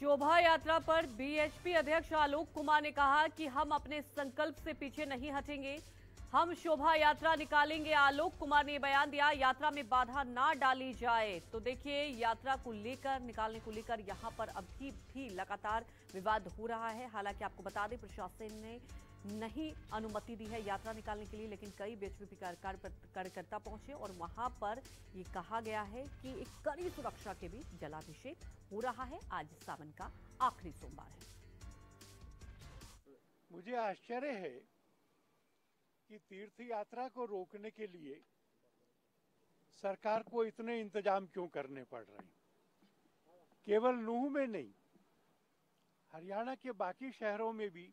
शोभा यात्रा पर बीएचपी अध्यक्ष आलोक कुमार ने कहा कि हम अपने संकल्प से पीछे नहीं हटेंगे, हम शोभा यात्रा निकालेंगे। आलोक कुमार ने बयान दिया, यात्रा में बाधा ना डाली जाए। तो देखिए, यात्रा को लेकर, निकालने को लेकर यहां पर अभी भी लगातार विवाद हो रहा है। हालांकि आपको बता दें, प्रशासन ने नहीं अनुमति दी है यात्रा निकालने के लिए, लेकिन कई बीएचपी कार्यकर्ता पहुंचे और वहां पर ये कहा गया है कि एक कड़ी सुरक्षा के बीच जलाभिषेक हो रहा है। आज सावन का आखिरी सोमवार है। मुझे आश्चर्य है कि तीर्थ यात्रा को रोकने के लिए सरकार को इतने इंतजाम क्यों करने पड़ रहे हैं। केवल नूह में नहीं, हरियाणा के बाकी शहरों में भी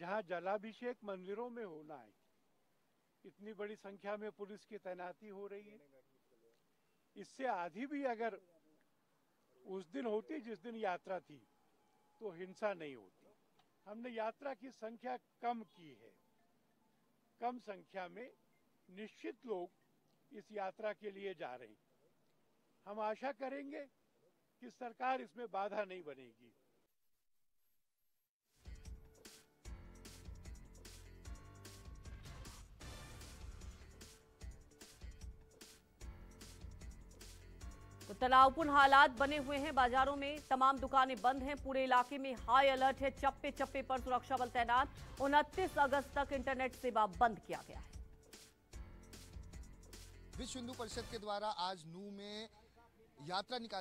जहां जलाभिषेक मंदिरों में होना है, इतनी बड़ी संख्या में पुलिस की तैनाती हो रही है। इससे आधी भी अगर उस दिन होती जिस दिन यात्रा थी तो हिंसा नहीं होती। हमने यात्रा की संख्या कम की है। कम संख्या में निश्चित लोग इस यात्रा के लिए जा रहे हैं। हम आशा करेंगे कि सरकार इसमें बाधा नहीं बनेगी। तो तनावपूर्ण हालात बने हुए हैं। बाजारों में तमाम दुकानें बंद हैं। पूरे इलाके में हाई अलर्ट है। चप्पे चप्पे पर सुरक्षा बल तैनात। 29 अगस्त तक इंटरनेट सेवा बंद किया गया है। विश्व हिंदू परिषद के द्वारा आज नूह में यात्रा निकाली।